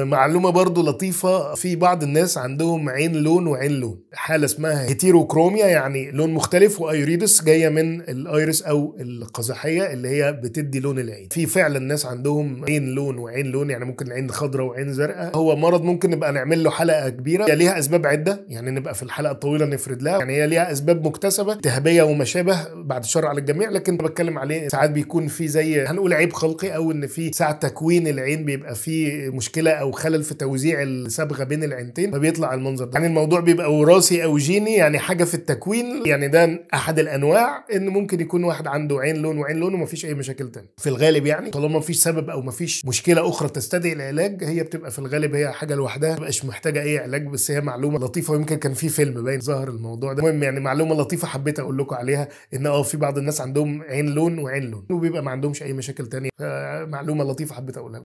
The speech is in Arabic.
معلومة برضو لطيفة، في بعض الناس عندهم عين لون وعين لون، حالة اسمها هيتيروكروميا يعني لون مختلف، وايريدس جاية من الايرس او القزحية اللي هي بتدي لون العين. في فعلا ناس عندهم عين لون وعين لون، يعني ممكن عين خضراء وعين زرقاء. هو مرض ممكن نبقى نعمل له حلقة كبيرة، هي ليها اسباب عدة يعني نبقى في الحلقة الطويلة نفرد لها، يعني هي ليها اسباب مكتسبة تهابية وما شابه بعد الشر على الجميع، لكن بتكلم عليه ساعات بيكون في زي هنقول عيب خلقي، او ان في ساعة تكوين العين بيبقى فيه مشكلة او خلل في توزيع الصبغه بين العينتين فبيطلع المنظر ده. يعني الموضوع بيبقى وراثي او جيني، يعني حاجه في التكوين، يعني ده احد الانواع ان ممكن يكون واحد عنده عين لون وعين لون ومفيش اي مشاكل تانية في الغالب، يعني طالما مفيش سبب او مفيش مشكله اخرى تستدعي العلاج هي بتبقى في الغالب هي حاجه لوحدها ما بتبقاش محتاجه اي علاج. بس هي معلومه لطيفه، ويمكن كان في فيلم باين ظهر الموضوع ده. المهم يعني معلومه لطيفه حبيت اقول لكم عليها، ان في بعض الناس عندهم عين لون وعين لون وبيبقى ما عندهمش اي مشاكل تانية، معلومه لطيفه حبيت اقولها.